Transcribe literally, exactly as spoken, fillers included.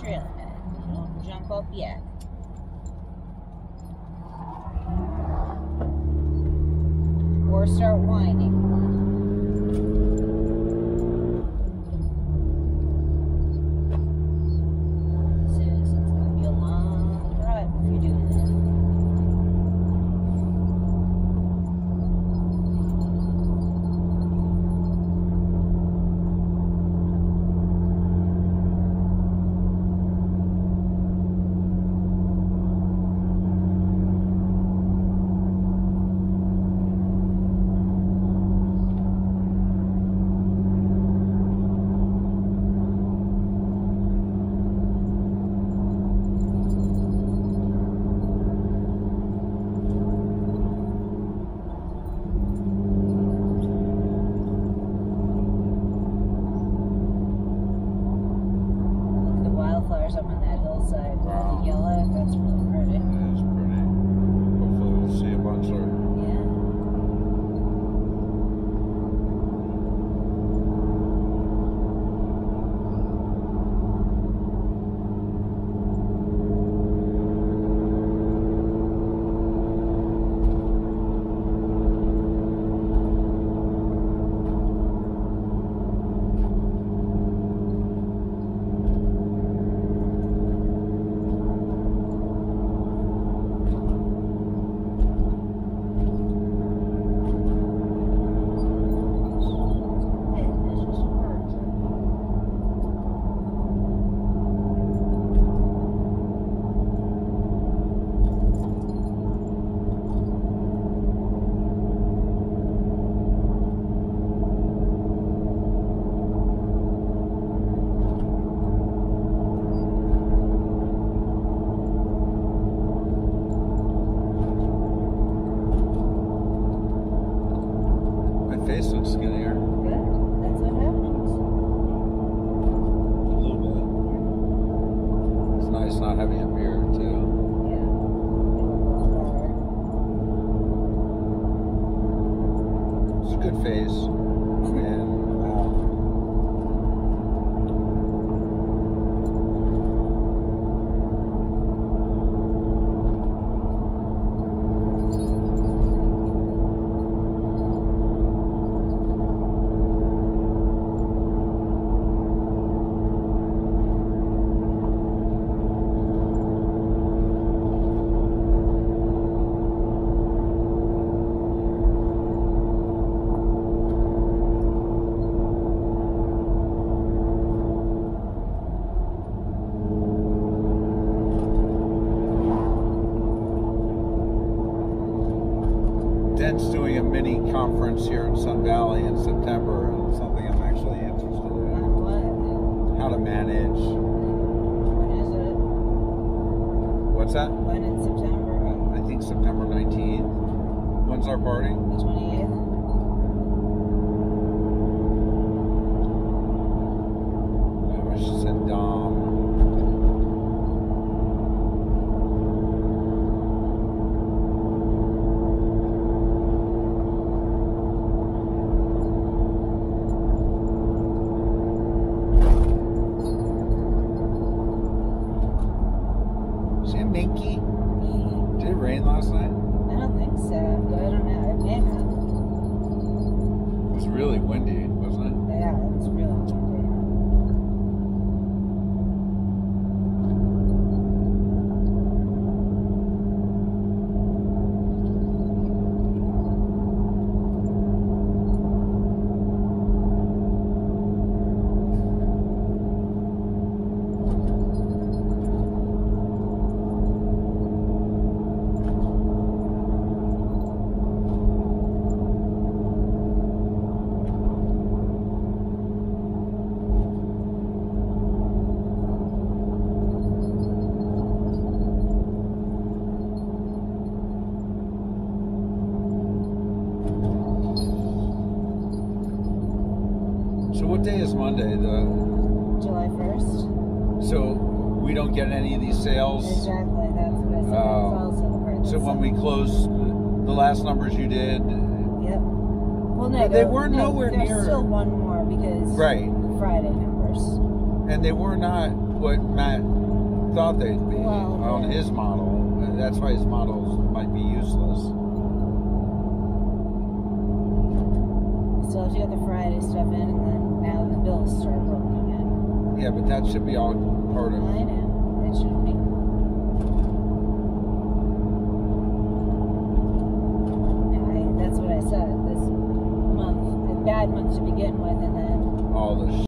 trailer bed. Don't jump up yet. Or start whining. Seriously, it's going to be a long drive if you're doing this. Up on that hillside, wow. The yellow, that's really pretty. It is pretty. Hopefully we'll see a bunch later. Face looks skinnier. Good. That's what happens. A little bit. It's nice not having a mirror too. Yeah. It's a good face. And Ben's doing a mini conference here in Sun Valley in September, and something I'm actually interested in. What? How to manage. When is it? What's that? When in September? I think September nineteenth. When's our party? The twenty-eighth. Minky? Did it rain last night? I don't think so, but I don't know. It may have. It was really windy, wasn't it? Yeah, it was really windy. So what day is Monday, the July first? So we don't get any of these sales? Exactly, that's what I said. Uh, so when we closed the last numbers you did? Yep. Well, no, they were no, nowhere there's near. There's still one more because right. The Friday numbers. And they were not, what Matt thought they'd be wow. on his model. And that's why his models might be useless. So do the Friday stuff in, and then now the bills start rolling in. Yeah, but that should be all part of it. I know. It should be. I, that's what I said. This month, a bad month to begin with, and then all the shit.